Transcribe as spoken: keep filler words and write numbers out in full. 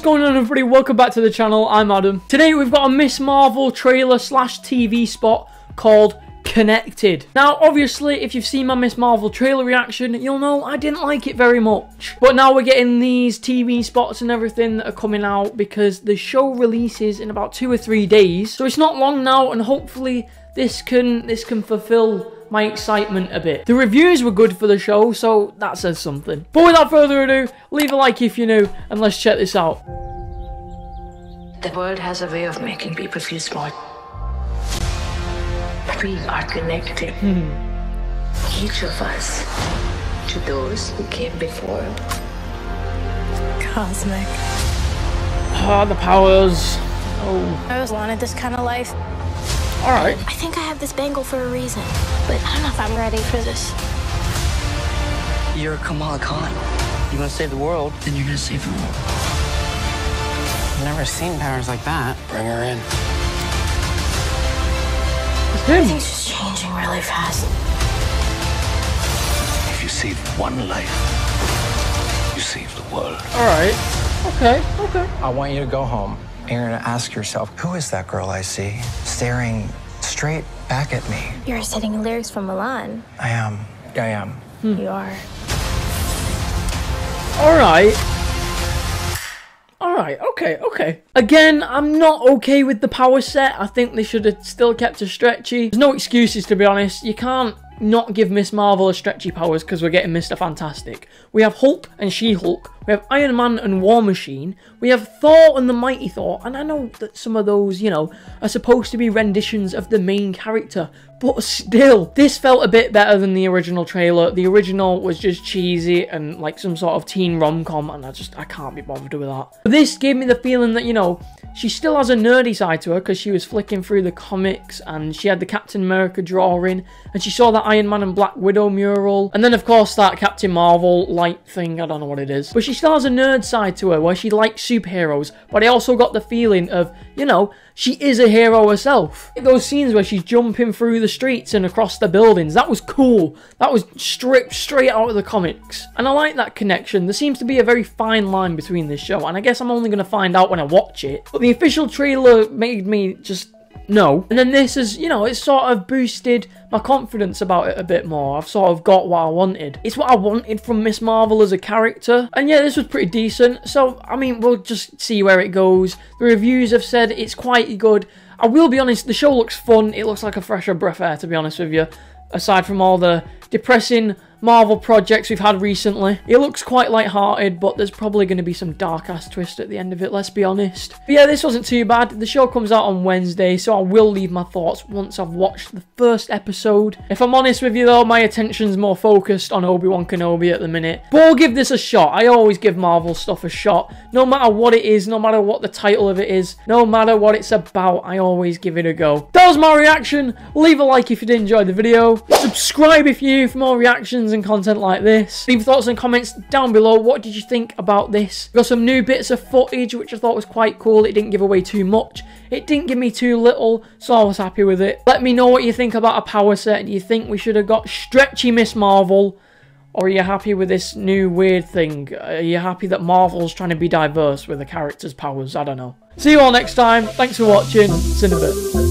What's going on, everybody? Welcome back to the channel. I'm Adam. Today we've got a Miz Marvel trailer slash T V spot called Connected. Now obviously if you've seen my Miz Marvel trailer reaction, you'll know I didn't like it very much. But now we're getting these T V spots and everything that are coming out because the show releases in about two or three days. So it's not long now, and hopefully this can this can fulfill my excitement a bit. The reviews were good for the show, so that says something. But without further ado, leave a like if you're new, and let's check this out. The world has a way of making people feel small. We are connected, hmm. each of us, to those who came before. Cosmic. Ah, oh, the powers. Oh. I always wanted this kind of life. All right. I think I have this bangle for a reason, but I don't know if I'm ready for this. You're Kamala Khan. You want to save the world, then you're going to save the world. I've never seen powers like that. Bring her in. It's him. Things just changing really fast. If you save one life, you save the world. All right. Okay, okay. I want you to go home. You're gonna ask yourself, who is that girl I see staring straight back at me? You're singing lyrics from Mulan. I am. I am. Hmm. You are. All right. All right. Okay. Okay. Again, I'm not okay with the power set. I think they should have still kept her stretchy. There's no excuses, to be honest. You can't not give Miz Marvel a stretchy powers because we're getting Mister Fantastic. We have Hulk and She-Hulk. We have Iron Man and War Machine. We have Thor and the Mighty Thor. And I know that some of those, you know, are supposed to be renditions of the main character. But still, this felt a bit better than the original trailer. The original was just cheesy and like some sort of teen rom-com. And I just, I can't be bothered with that. But this gave me the feeling that, you know, she still has a nerdy side to her because she was flicking through the comics and she had the Captain America drawing and she saw that Iron Man and Black Widow mural. And then, of course, that Captain Marvel light thing. I don't know what it is. But she still has a nerd side to her where she likes superheroes. But I also got the feeling of, you know, she is a hero herself. Those scenes where she's jumping through the streets and across the buildings, that was cool. That was stripped straight out of the comics. And I like that connection. There seems to be a very fine line between this show. And I guess I'm only going to find out when I watch it. But the official trailer made me just... no. And then this is, you know, it's sort of boosted my confidence about it a bit more. I've sort of got what I wanted. It's what I wanted from Miz Marvel as a character. And yeah, this was pretty decent. So, I mean, we'll just see where it goes. The reviews have said it's quite good. I will be honest, the show looks fun. It looks like a fresher breath of air, to be honest with you. Aside from all the depressing Marvel projects we've had recently. It looks quite lighthearted, but there's probably going to be some dark-ass twist at the end of it, let's be honest. But yeah, this wasn't too bad. The show comes out on Wednesday, so I will leave my thoughts once I've watched the first episode. If I'm honest with you, though, my attention's more focused on Obi-Wan Kenobi at the minute. But we'll give this a shot. I always give Marvel stuff a shot. No matter what it is, no matter what the title of it is, no matter what it's about, I always give it a go. That was my reaction. Leave a like if you did enjoy the video. Subscribe if you're new for more reactions and content like this. Leave thoughts and comments down below. What did you think about this? We've got some new bits of footage which I thought was quite cool. It didn't give away too much. It didn't give me too little, so I was happy with it. Let me know what you think about a power set. Do you think we should have got stretchy Miz Marvel? Or are you happy with this new weird thing? Are you happy that Marvel's trying to be diverse with the character's powers? I don't know. See you all next time. Thanks for watching. See you in a bit.